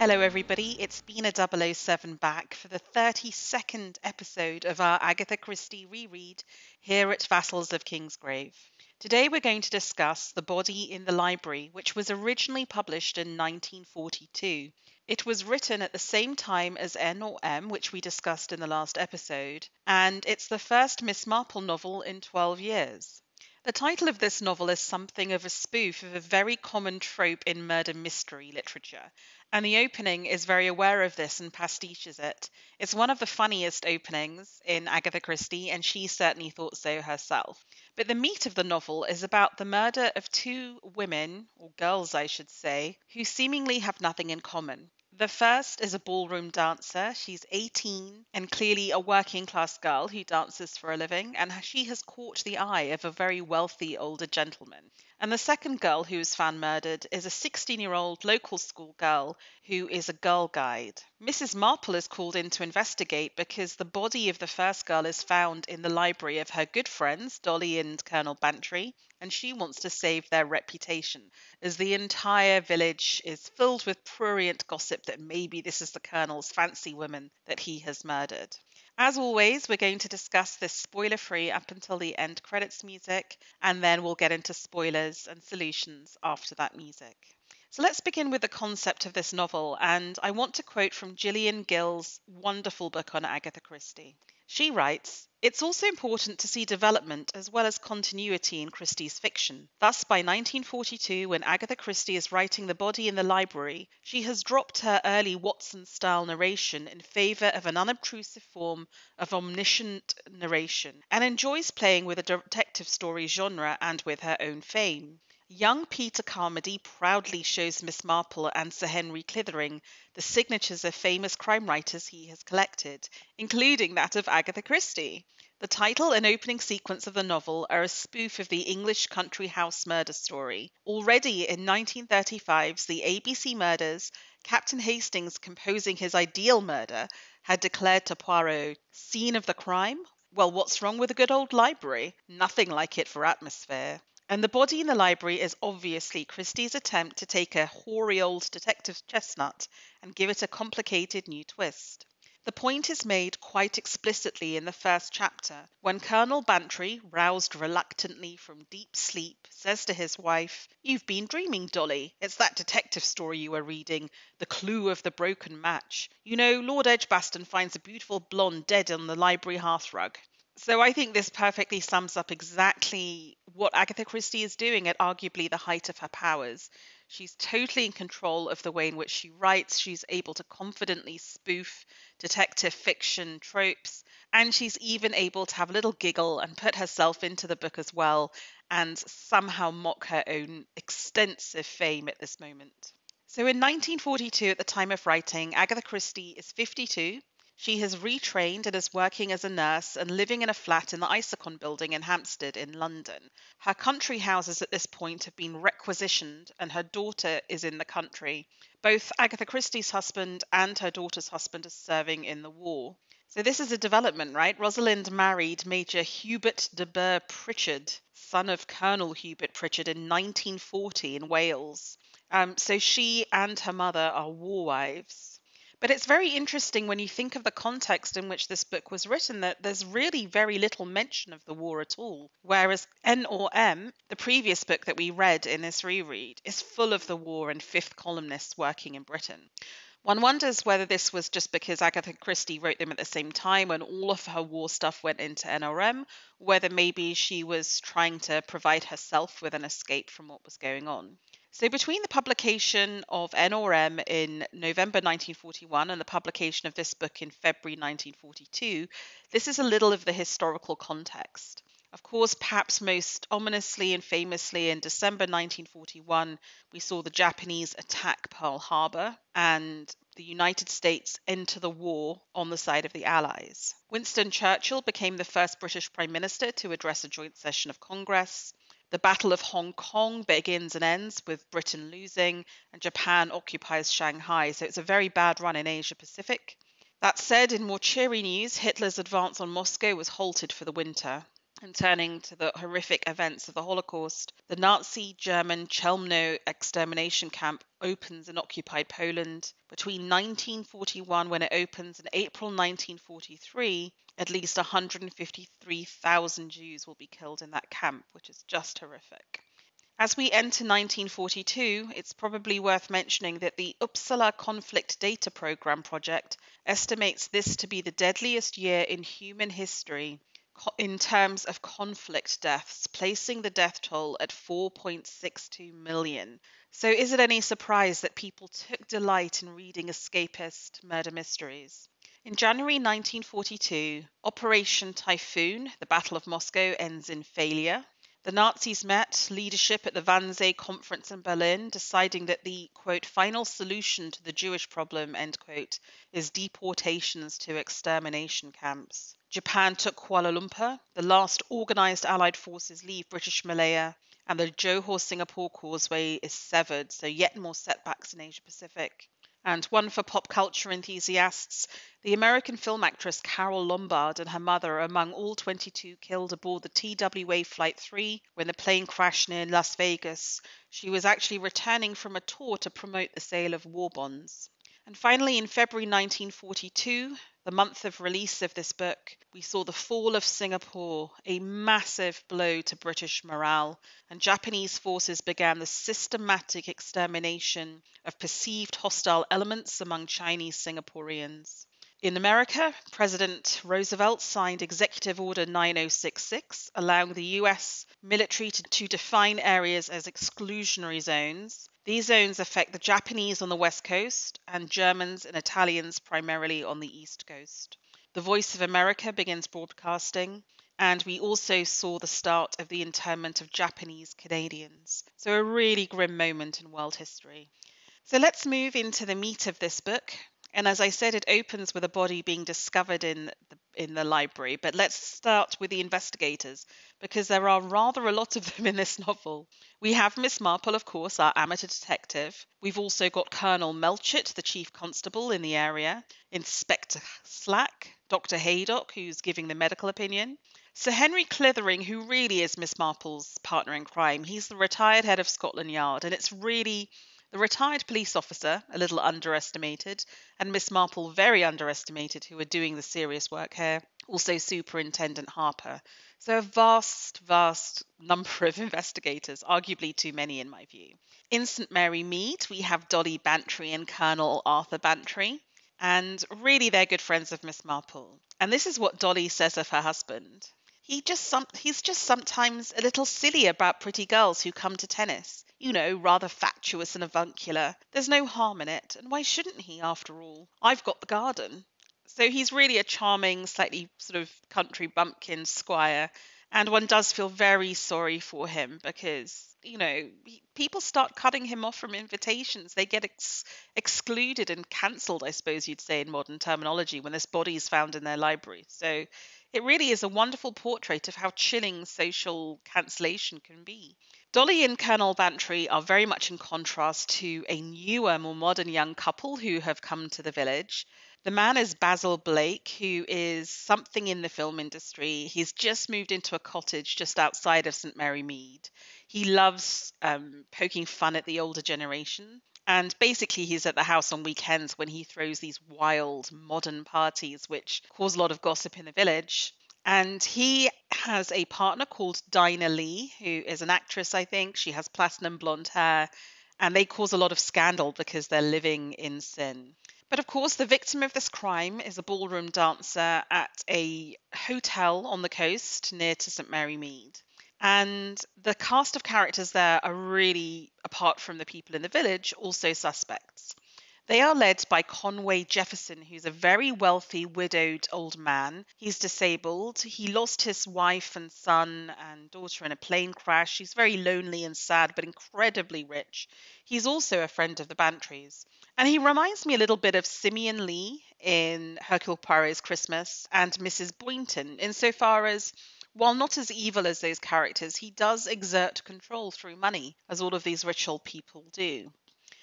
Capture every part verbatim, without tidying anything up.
Hello everybody, it's Bina double oh seven back for the thirty-second episode of our Agatha Christie reread here at Vassals of Kingsgrave. Today we're going to discuss The Body in the Library, which was originally published in nineteen forty-two. It was written at the same time as N or M, which we discussed in the last episode, and it's the first Miss Marple novel in twelve years. The title of this novel is something of a spoof of a very common trope in murder mystery literature, and the opening is very aware of this and pastiches it. It's one of the funniest openings in Agatha Christie, and she certainly thought so herself. But the meat of the novel is about the murder of two women, or girls I should say, who seemingly have nothing in common. The first is a ballroom dancer. She's eighteen and clearly a working-class girl who dances for a living, and she has caught the eye of a very wealthy older gentleman. And the second girl who is found murdered is a sixteen-year-old local school girl who is a girl guide. Missus Marple is called in to investigate because the body of the first girl is found in the library of her good friends, Dolly and Colonel Bantry, and she wants to save their reputation, as the entire village is filled with prurient gossip that maybe this is the Colonel's fancy woman that he has murdered. As always, we're going to discuss this spoiler-free up until the end credits music, and then we'll get into spoilers and solutions after that music. So let's begin with the concept of this novel, and I want to quote from Gillian Gill's wonderful book on Agatha Christie. She writes, "It's also important to see development as well as continuity in Christie's fiction. Thus, by nineteen forty-two, when Agatha Christie is writing The Body in the Library, she has dropped her early Watson-style narration in favour of an unobtrusive form of omniscient narration, and enjoys playing with a detective story genre and with her own fame. Young Peter Carmody proudly shows Miss Marple and Sir Henry Clithering the signatures of famous crime writers he has collected, including that of Agatha Christie. The title and opening sequence of the novel are a spoof of the English country house murder story. Already in nineteen thirty-five's The A B C Murders, Captain Hastings, composing his ideal murder, had declared to Poirot, 'Scene of the crime? Well, what's wrong with a good old library? Nothing like it for atmosphere.' And The Body in the Library is obviously Christie's attempt to take a hoary old detective chestnut and give it a complicated new twist. The point is made quite explicitly in the first chapter, when Colonel Bantry, roused reluctantly from deep sleep, says to his wife, 'You've been dreaming, Dolly. It's that detective story you were reading, The Clue of the Broken Match. You know, Lord Edgbaston finds a beautiful blonde dead on the library hearthrug.'" So I think this perfectly sums up exactly what Agatha Christie is doing at arguably the height of her powers. She's totally in control of the way in which she writes. She's able to confidently spoof detective fiction tropes, and she's even able to have a little giggle and put herself into the book as well, and somehow mock her own extensive fame at this moment. So in nineteen forty-two, at the time of writing, Agatha Christie is fifty-two. She has retrained and is working as a nurse and living in a flat in the Isokon building in Hampstead in London. Her country houses at this point have been requisitioned and her daughter is in the country. Both Agatha Christie's husband and her daughter's husband are serving in the war. So this is a development, right? Rosalind married Major Hubert de Pritchard, son of Colonel Hubert Pritchard, in nineteen forty in Wales. Um, so she and her mother are war wives. But it's very interesting when you think of the context in which this book was written that there's really very little mention of the war at all, whereas N or M, the previous book that we read in this reread, is full of the war and fifth columnists working in Britain. One wonders whether this was just because Agatha Christie wrote them at the same time and all of her war stuff went into N or M, whether maybe she was trying to provide herself with an escape from what was going on. So between the publication of N or M in November nineteen forty-one and the publication of this book in February nineteen forty-two, this is a little of the historical context. Of course, perhaps most ominously and famously in December nineteen forty-one, we saw the Japanese attack Pearl Harbor and the United States enter the war on the side of the Allies. Winston Churchill became the first British Prime Minister to address a joint session of Congress. The Battle of Hong Kong begins and ends with Britain losing, and Japan occupies Shanghai, so it's a very bad run in Asia Pacific. That said, in more cheery news, Hitler's advance on Moscow was halted for the winter. and turning to the horrific events of the Holocaust, the Nazi German Chelmno extermination camp opens in occupied Poland. Between nineteen forty-one, when it opens, and April nineteen forty-three, at least one hundred fifty-three thousand Jews will be killed in that camp, which is just horrific. As we enter nineteen forty-two, it's probably worth mentioning that the Uppsala Conflict Data Program project estimates this to be the deadliest year in human history in terms of conflict deaths, placing the death toll at four point six two million. So is it any surprise that people took delight in reading escapist murder mysteries? In January nineteen forty-two, Operation Typhoon, the Battle of Moscow, ends in failure. The Nazis met leadership at the Wannsee Conference in Berlin, deciding that the, quote, final solution to the Jewish problem, end quote, is deportations to extermination camps. Japan took Kuala Lumpur, the last organised Allied forces leave British Malaya, and the Johor-Singapore causeway is severed, so yet more setbacks in Asia-Pacific. And one for pop culture enthusiasts, the American film actress Carol Lombard and her mother are among all twenty-two killed aboard the T W A Flight three when the plane crashed near Las Vegas. She was actually returning from a tour to promote the sale of war bonds. And finally, in February nineteen forty-two, the month of release of this book, we saw the fall of Singapore, a massive blow to British morale, and Japanese forces began the systematic extermination of perceived hostile elements among Chinese Singaporeans. In America, President Roosevelt signed Executive Order nine oh six six, allowing the U S military to, to define areas as exclusionary zones. These zones affect the Japanese on the West Coast and Germans and Italians primarily on the East Coast. The Voice of America begins broadcasting, and we also saw the start of the internment of Japanese Canadians. So a really grim moment in world history. So let's move into the meat of this book. And as I said, it opens with a body being discovered in the, in the library. But let's start with the investigators, because there are rather a lot of them in this novel. We have Miss Marple, of course, our amateur detective. We've also got Colonel Melchett, the chief constable in the area. Inspector Slack, Doctor Haydock, who's giving the medical opinion. Sir Henry Clithering, who really is Miss Marple's partner in crime. He's the retired head of Scotland Yard, and it's really... the retired police officer, a little underestimated, and Miss Marple, very underestimated, who are doing the serious work here. Also Superintendent Harper. So a vast, vast number of investigators, arguably too many in my view. In St Mary Mead, we have Dolly Bantry and Colonel Arthur Bantry, and really they're good friends of Miss Marple. And this is what Dolly says of her husband. He just some, he's just sometimes a little silly about pretty girls who come to tennis. You know, rather fatuous and avuncular. There's no harm in it, and why shouldn't he, after all? I've got the garden. So he's really a charming, slightly sort of country bumpkin squire, and one does feel very sorry for him because, you know, he, people start cutting him off from invitations. They get ex- excluded and cancelled, I suppose you'd say in modern terminology, when this body is found in their library. So it really is a wonderful portrait of how chilling social cancellation can be. Dolly and Colonel Bantry are very much in contrast to a newer, more modern young couple who have come to the village. The man is Basil Blake, who is something in the film industry. He's just moved into a cottage just outside of St Mary Mead. He loves um, poking fun at the older generation. And basically, he's at the house on weekends when he throws these wild modern parties, which cause a lot of gossip in the village. And he has a partner called Dinah Lee, who is an actress, I think. She has platinum blonde hair, and they cause a lot of scandal because they're living in sin. But of course, the victim of this crime is a ballroom dancer at a hotel on the coast near to St Mary Mead. And the cast of characters there are really, apart from the people in the village, also suspects. They are led by Conway Jefferson, who's a very wealthy, widowed old man. He's disabled. He lost his wife and son and daughter in a plane crash. He's very lonely and sad, but incredibly rich. He's also a friend of the Bantrys. And he reminds me a little bit of Simeon Lee in Hercule Poirot's Christmas and Mrs Boynton, insofar as, while not as evil as those characters, he does exert control through money, as all of these rich old people do.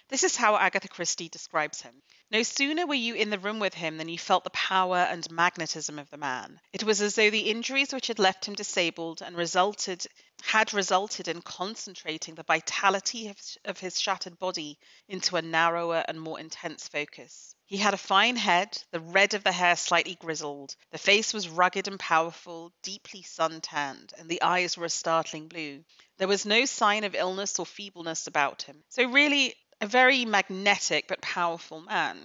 This is how Agatha Christie describes him. No sooner were you in the room with him than you felt the power and magnetism of the man. It was as though the injuries which had left him disabled and resulted had resulted in concentrating the vitality of, of his shattered body into a narrower and more intense focus. He had a fine head, the red of the hair slightly grizzled. The face was rugged and powerful, deeply sun-tanned, and the eyes were a startling blue. There was no sign of illness or feebleness about him. So really, a very magnetic but powerful man.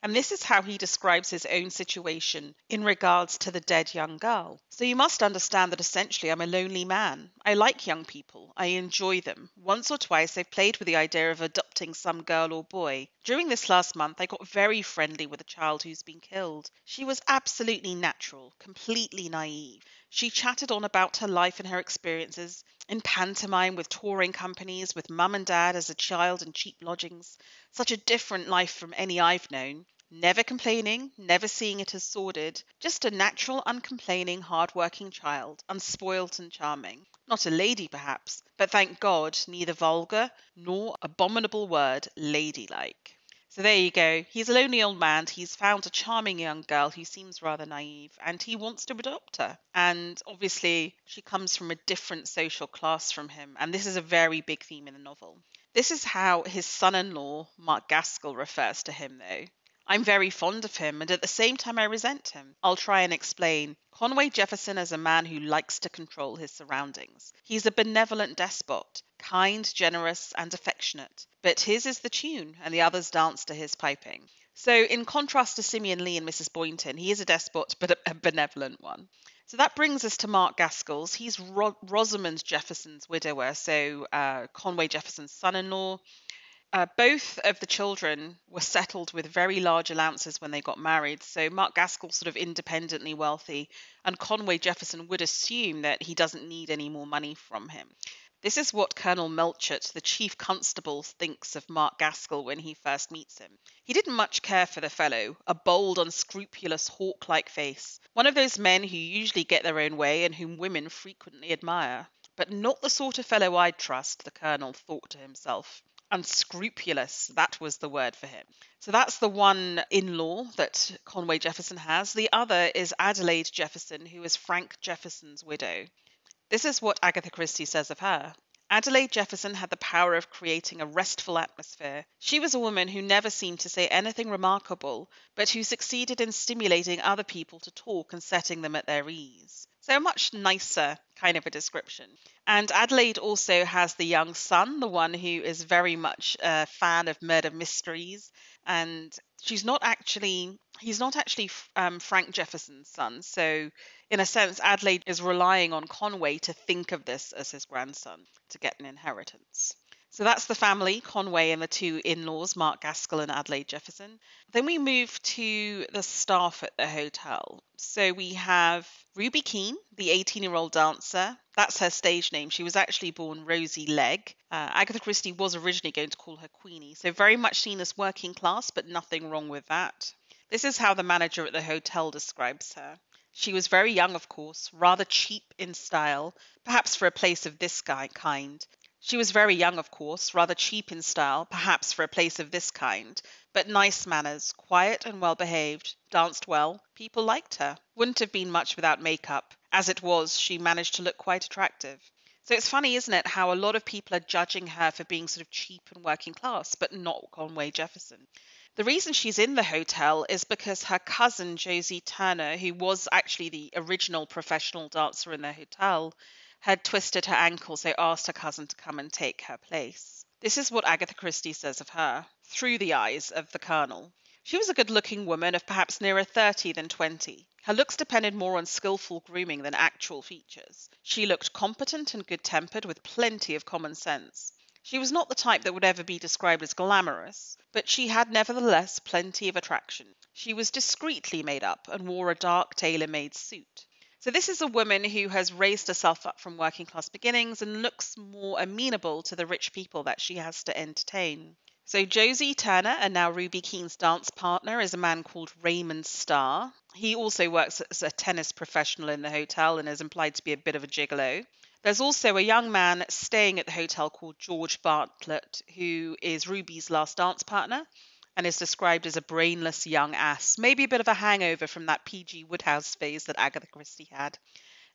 And this is how he describes his own situation in regards to the dead young girl. So you must understand that essentially I'm a lonely man. I like young people. I enjoy them. Once or twice I've played with the idea of adopting some girl or boy. During this last month I got very friendly with a child who's been killed. She was absolutely natural, completely naive. She chatted on about her life and her experiences in pantomime, with touring companies, with mum and dad as a child and cheap lodgings. Such a different life from any I've known. Never complaining, never seeing it as sordid. Just a natural, uncomplaining, hard-working child, unspoilt and charming. Not a lady, perhaps, but thank God, neither vulgar nor abominable word, ladylike. So there you go. He's a lonely old man. He's found a charming young girl who seems rather naive, and he wants to adopt her. And obviously, she comes from a different social class from him, and this is a very big theme in the novel. This is how his son-in-law, Mark Gaskell, refers to him, though. I'm very fond of him, and at the same time I resent him. I'll try and explain. Conway Jefferson is a man who likes to control his surroundings. He's a benevolent despot, kind, generous, and affectionate. But his is the tune, and the others dance to his piping. So in contrast to Simeon Lee and Mrs Boynton, he is a despot, but a, a benevolent one. So that brings us to Mark Gaskell's. He's Ro- Rosamond Jefferson's widower, so uh, Conway Jefferson's son-in-law. Uh, both of the children were settled with very large allowances when they got married, so Mark Gaskell sort of independently wealthy, and Conway Jefferson would assume that he doesn't need any more money from him. This is what Colonel Melchett, the chief constable, thinks of Mark Gaskell when he first meets him. He didn't much care for the fellow, a bold, unscrupulous, hawk-like face, one of those men who usually get their own way and whom women frequently admire. But not the sort of fellow I'd trust, the colonel thought to himself. Unscrupulous, that was the word for him. So that's the one in-law that Conway Jefferson has. The other is Adelaide Jefferson, who is Frank Jefferson's widow. This is what Agatha Christie says of her. Adelaide Jefferson had the power of creating a restful atmosphere. She was a woman who never seemed to say anything remarkable, but who succeeded in stimulating other people to talk and setting them at their ease. So a much nicer kind of a description. And Adelaide also has the young son, the one who is very much a fan of murder mysteries. And she's not actually, he's not actually um, Frank Jefferson's son. So in a sense, Adelaide is relying on Conway to think of this as his grandson to get an inheritance. So that's the family, Conway and the two in-laws, Mark Gaskell and Adelaide Jefferson. Then we move to the staff at the hotel. So we have Ruby Keene, the eighteen-year-old dancer. That's her stage name. She was actually born Rosie Legg. Uh, Agatha Christie was originally going to call her Queenie. So very much seen as working class, but nothing wrong with that. This is how the manager at the hotel describes her. She was very young, of course, rather cheap in style, perhaps for a place of this kind. She was very young, of course, rather cheap in style, perhaps for a place of this kind, but nice manners, quiet and well-behaved, danced well, people liked her. Wouldn't have been much without makeup. As it was, she managed to look quite attractive. So it's funny, isn't it, how a lot of people are judging her for being sort of cheap and working class, but not Conway Jefferson. The reason she's in the hotel is because her cousin, Josie Turner, who was actually the original professional dancer in the hotel, had twisted her ankle, so asked her cousin to come and take her place. This is what Agatha Christie says of her, through the eyes of the colonel. She was a good-looking woman of perhaps nearer thirty than twenty. Her looks depended more on skilful grooming than actual features. She looked competent and good-tempered with plenty of common sense. She was not the type that would ever be described as glamorous, but she had nevertheless plenty of attraction. She was discreetly made up and wore a dark tailor-made suit. So this is a woman who has raised herself up from working class beginnings and looks more amenable to the rich people that she has to entertain. So Josie Turner, and now Ruby Keene's dance partner, is a man called Raymond Starr. He also works as a tennis professional in the hotel and is implied to be a bit of a gigolo. There's also a young man staying at the hotel called George Bartlett, who is Ruby's last dance partner and is described as a brainless young ass, maybe a bit of a hangover from that P G Woodhouse phase that Agatha Christie had.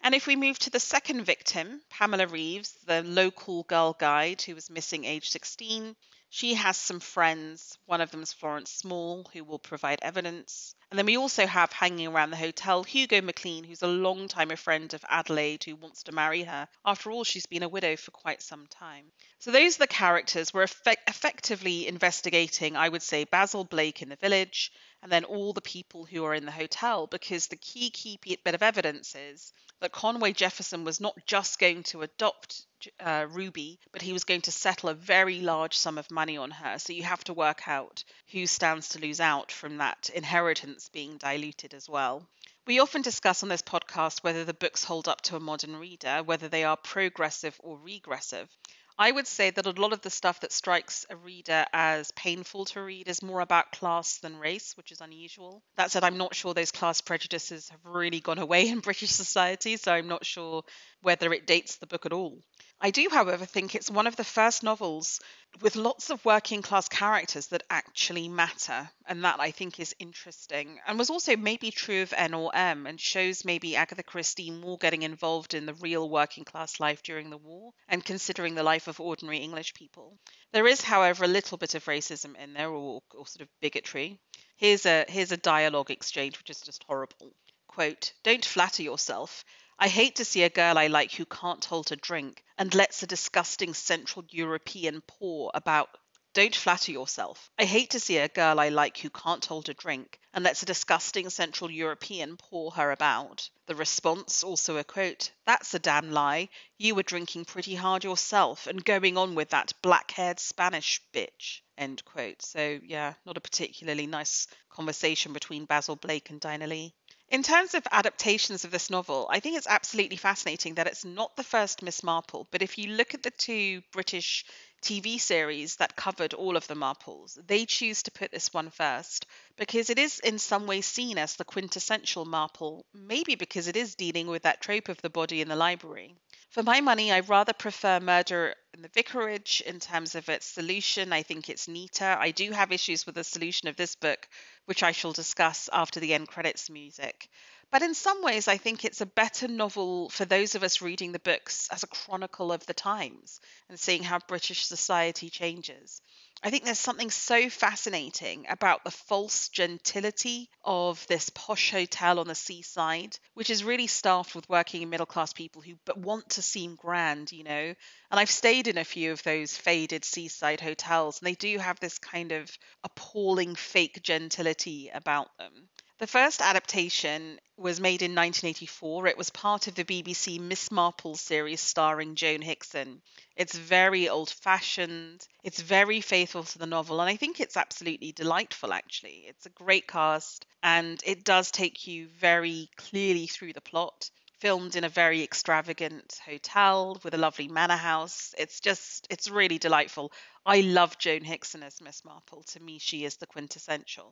And if we move to the second victim, Pamela Reeves, the local girl guide who was missing age sixteen, she has some friends. One of them is Florence Small, who will provide evidence. And then we also have hanging around the hotel Hugo McLean, who's a long-time friend of Adelaide, who wants to marry her. After all, she's been a widow for quite some time. So those are the characters. We're eff- effectively investigating, I would say, Basil Blake in the village, and then all the people who are in the hotel, because the key, key bit of evidence is that Conway Jefferson was not just going to adopt uh, Ruby, but he was going to settle a very large sum of money on her. So you have to work out who stands to lose out from that inheritance being diluted as well. We often discuss on this podcast whether the books hold up to a modern reader, whether they are progressive or regressive. I would say that a lot of the stuff that strikes a reader as painful to read is more about class than race, which is unusual. That said, I'm not sure those class prejudices have really gone away in British society, so I'm not sure whether it dates the book at all. I do, however, think it's one of the first novels with lots of working class characters that actually matter, and that I think is interesting, and was also maybe true of N or M, and shows maybe Agatha Christie more getting involved in the real working class life during the war and considering the life of ordinary English people. There is, however, a little bit of racism in there, or, or sort of bigotry. Here's a here's a dialogue exchange which is just horrible. Quote, "Don't flatter yourself. I hate to see a girl I like who can't hold a drink and lets a disgusting Central European paw about. Don't flatter yourself. I hate to see a girl I like who can't hold a drink and lets a disgusting Central European paw her about." The response, also a quote, "That's a damn lie. You were drinking pretty hard yourself and going on with that black-haired Spanish bitch." End quote. So, yeah, not a particularly nice conversation between Basil Blake and Dinah Lee. In terms of adaptations of this novel, I think it's absolutely fascinating that it's not the first Miss Marple, but if you look at the two British T V series that covered all of the Marples, they choose to put this one first because it is in some way seen as the quintessential Marple, maybe because it is dealing with that trope of the body in the library. For my money, I rather prefer Murder in the Vicarage in terms of its solution. I think it's neater. I do have issues with the solution of this book, which I shall discuss after the end credits music. But in some ways, I think it's a better novel for those of us reading the books as a chronicle of the times and seeing how British society changes. I think there's something so fascinating about the false gentility of this posh hotel on the seaside, which is really staffed with working and middle-class people who but want to seem grand, you know. And I've stayed in a few of those faded seaside hotels, and they do have this kind of appalling fake gentility about them. The first adaptation was made in nineteen eighty-four. It was part of the B B C Miss Marple series starring Joan Hickson. It's very old-fashioned. It's very faithful to the novel, and I think it's absolutely delightful, actually. It's a great cast, and it does take you very clearly through the plot. Filmed in a very extravagant hotel with a lovely manor house. It's just, it's really delightful. I love Joan Hickson as Miss Marple. To me, she is the quintessential.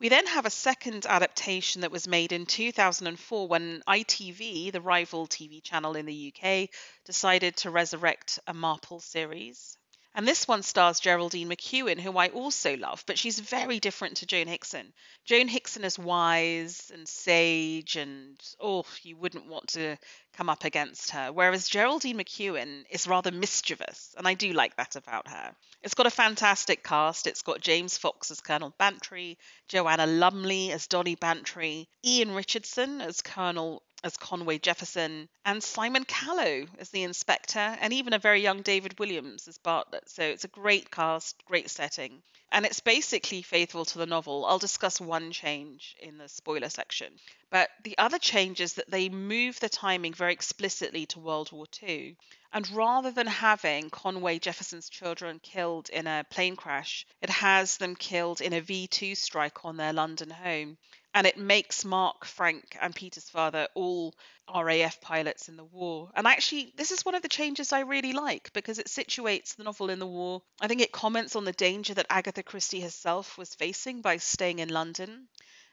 We then have a second adaptation that was made in two thousand four when I T V, the rival T V channel in the U K, decided to resurrect a Marple series. And this one stars Geraldine McEwan, who I also love, but she's very different to Joan Hickson. Joan Hickson is wise and sage and, oh, you wouldn't want to come up against her, whereas Geraldine McEwan is rather mischievous, and I do like that about her. It's got a fantastic cast. It's got James Fox as Colonel Bantry, Joanna Lumley as Dolly Bantry, Ian Richardson as Colonel as Conway Jefferson, and Simon Callow as the inspector, and even a very young David Williams as Bartlett. So it's a great cast, great setting, and it's basically faithful to the novel. I'll discuss one change in the spoiler section. But the other change is that they move the timing very explicitly to World War Two. And rather than having Conway Jefferson's children killed in a plane crash, it has them killed in a V two strike on their London home. And it makes Mark, Frank and Peter's father all R A F pilots in the war. And actually, this is one of the changes I really like because it situates the novel in the war. I think it comments on the danger that Agatha Christie herself was facing by staying in London,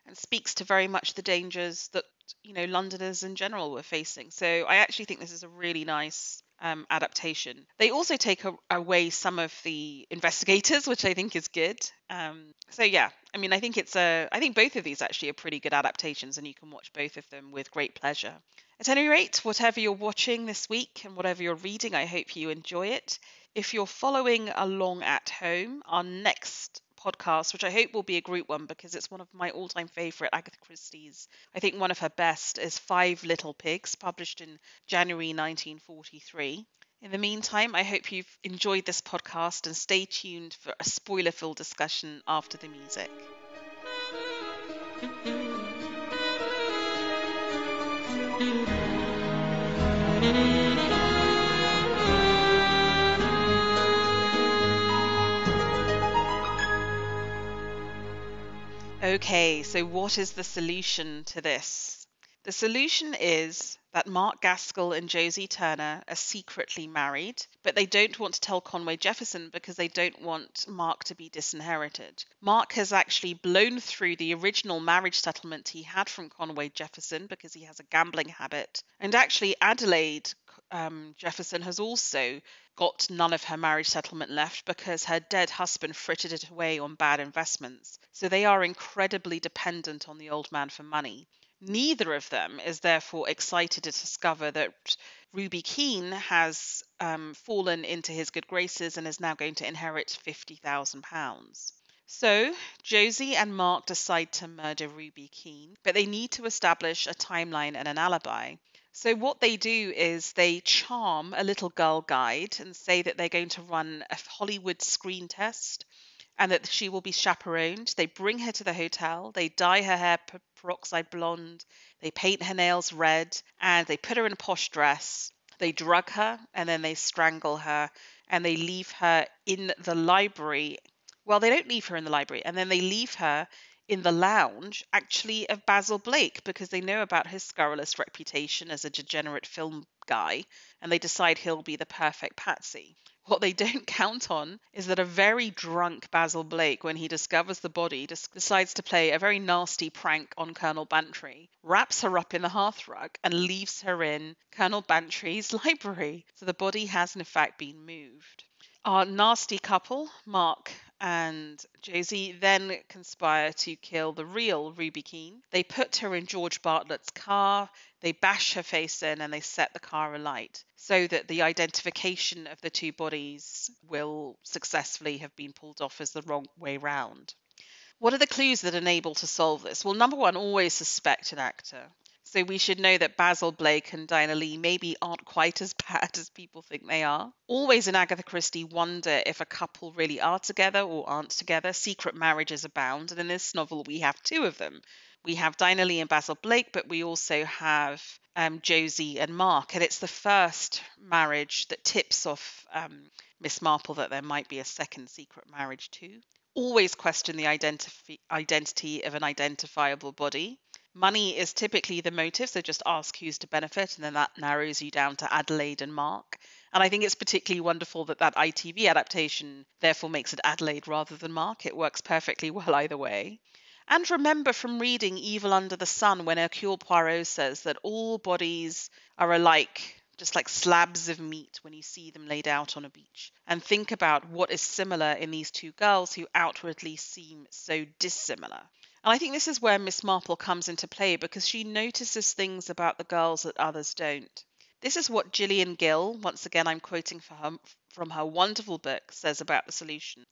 and speaks to very much the dangers that you know, Londoners in general were facing. So I actually think this is a really nice um, adaptation. They also take a, away some of the investigators, which I think is good. Um, so yeah, I mean, I think it's a, I think both of these actually are pretty good adaptations, and you can watch both of them with great pleasure. At any rate, whatever you're watching this week and whatever you're reading, I hope you enjoy it. If you're following along at home, our next podcast, which I hope will be a group one because it's one of my all-time favourite Agatha Christie's. I think one of her best is Five Little Pigs, published in January nineteen forty-three. In the meantime, I hope you've enjoyed this podcast, and stay tuned for a spoiler-filled discussion after the music. Okay, so what is the solution to this? The solution is that Mark Gaskell and Josie Turner are secretly married, but they don't want to tell Conway Jefferson because they don't want Mark to be disinherited. Mark has actually blown through the original marriage settlement he had from Conway Jefferson because he has a gambling habit. And actually, Adelaide um, Jefferson has also got none of her marriage settlement left because her dead husband frittered it away on bad investments. So they are incredibly dependent on the old man for money. Neither of them is therefore excited to discover that Ruby Keene has um, fallen into his good graces and is now going to inherit fifty thousand pounds. So Josie and Mark decide to murder Ruby Keene, but they need to establish a timeline and an alibi. So what they do is they charm a little girl guide and say that they're going to run a Hollywood screen test and that she will be chaperoned. They bring her to the hotel, they dye her hair peroxide blonde, they paint her nails red, and they put her in a posh dress. They drug her, and then they strangle her, and they leave her in the library. Well, they don't leave her in the library, and then they leave her in the lounge, actually, of Basil Blake, because they know about his scurrilous reputation as a degenerate film guy, and they decide he'll be the perfect patsy. What they don't count on is that a very drunk Basil Blake, when he discovers the body, decides to play a very nasty prank on Colonel Bantry, wraps her up in the hearth rug, and leaves her in Colonel Bantry's library. So the body has, in fact, been moved. Our nasty couple, Mark and Josie, then conspire to kill the real Ruby Keene. They put her in George Bartlett's car, they bash her face in, and they set the car alight so that the identification of the two bodies will successfully have been pulled off as the wrong way round. What are the clues that enable to solve this? Well, number one, always suspect an actor. So we should know that Basil Blake and Dinah Lee maybe aren't quite as bad as people think they are. Always in Agatha Christie, wonder if a couple really are together or aren't together. Secret marriages abound, and in this novel we have two of them. We have Dinah Lee and Basil Blake, but we also have um, Josie and Mark, and it's the first marriage that tips off um, Miss Marple that there might be a second secret marriage too. Always question the identif- identity of an identifiable body. Money is typically the motive, so just ask who's to benefit, and then that narrows you down to Adelaide and Mark. And I think it's particularly wonderful that that I T V adaptation therefore makes it Adelaide rather than Mark. It works perfectly well either way. And remember from reading Evil Under the Sun when Hercule Poirot says that all bodies are alike, just like slabs of meat when you see them laid out on a beach. And think about what is similar in these two girls who outwardly seem so dissimilar. And I think this is where Miss Marple comes into play, because she notices things about the girls that others don't. This is what Gillian Gill, once again I'm quoting for her, from her wonderful book, says about the solution.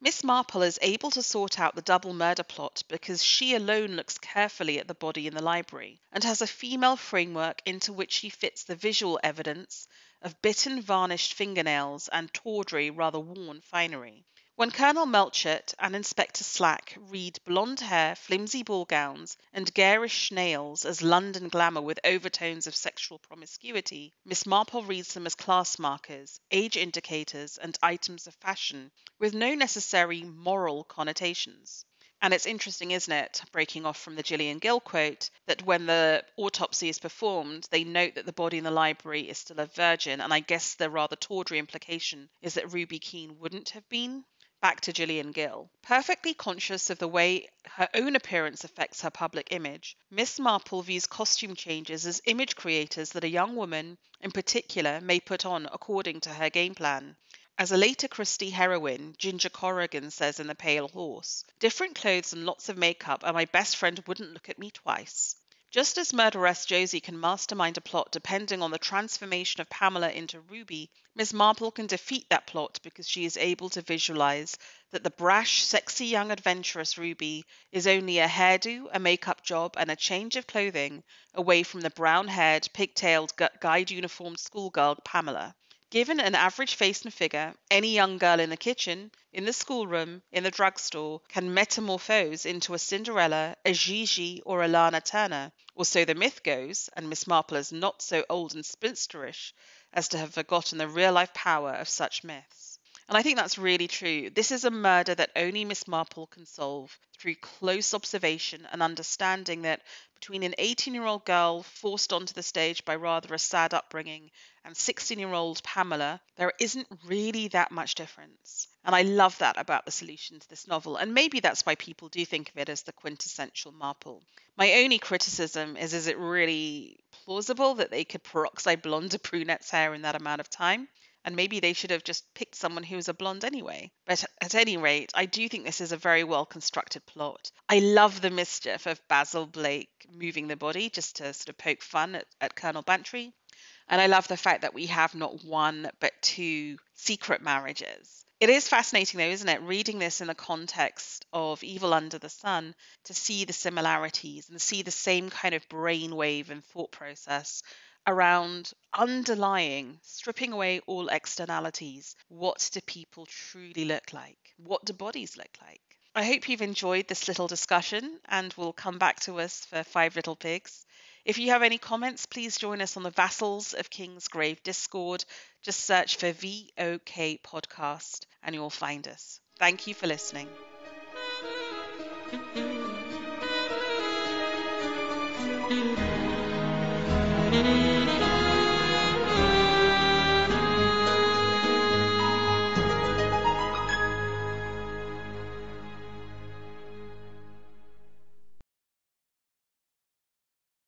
Miss Marple is able to sort out the double murder plot because she alone looks carefully at the body in the library and has a female framework into which she fits the visual evidence of bitten, varnished fingernails and tawdry, rather worn finery. When Colonel Melchett and Inspector Slack read blonde hair, flimsy ball gowns, and garish nails as London glamour with overtones of sexual promiscuity, Miss Marple reads them as class markers, age indicators, and items of fashion, with no necessary moral connotations. And it's interesting, isn't it, breaking off from the Gillian Gill quote, that when the autopsy is performed, they note that the body in the library is still a virgin, and I guess the rather tawdry implication is that Ruby Keene wouldn't have been. back to Gillian Gill. Perfectly conscious of the way her own appearance affects her public image, Miss Marple views costume changes as image creators that a young woman, in particular, may put on according to her game plan. As a later Christie heroine, Ginger Corrigan, says in The Pale Horse, "Different clothes and lots of makeup, and my best friend wouldn't look at me twice." Just as murderess Josie can mastermind a plot depending on the transformation of Pamela into Ruby, Miss Marple can defeat that plot because she is able to visualise that the brash, sexy young adventurous Ruby is only a hairdo, a makeup job and a change of clothing away from the brown-haired, pigtailed, guide-uniformed schoolgirl Pamela. Given an average face and figure, any young girl in the kitchen, in the schoolroom, in the drugstore, can metamorphose into a Cinderella, a Gigi, or a Lana Turner, or so the myth goes, and Miss Marple is not so old and spinsterish as to have forgotten the real-life power of such myths. And I think that's really true. This is a murder that only Miss Marple can solve through close observation and understanding that between an eighteen-year-old girl forced onto the stage by rather a sad upbringing and sixteen-year-old Pamela, there isn't really that much difference. And I love that about the solution to this novel, and maybe that's why people do think of it as the quintessential Marple. My only criticism is, is it really plausible that they could peroxide blonde a brunette's hair in that amount of time? And maybe they should have just picked someone who was a blonde anyway. But at any rate, I do think this is a very well-constructed plot. I love the mischief of Basil Blake moving the body just to sort of poke fun at, at Colonel Bantry. And I love the fact that we have not one but two secret marriages. It is fascinating, though, isn't it, reading this in the context of Evil Under the Sun, to see the similarities and see the same kind of brainwave and thought process around underlying, stripping away all externalities. What do people truly look like? What do bodies look like? I hope you've enjoyed this little discussion and will come back to us for Five Little Pigs. If you have any comments, please join us on the Vassals of Kingsgrave Discord. Just search for V O K Podcast and you'll find us. Thank you for listening. Thank you.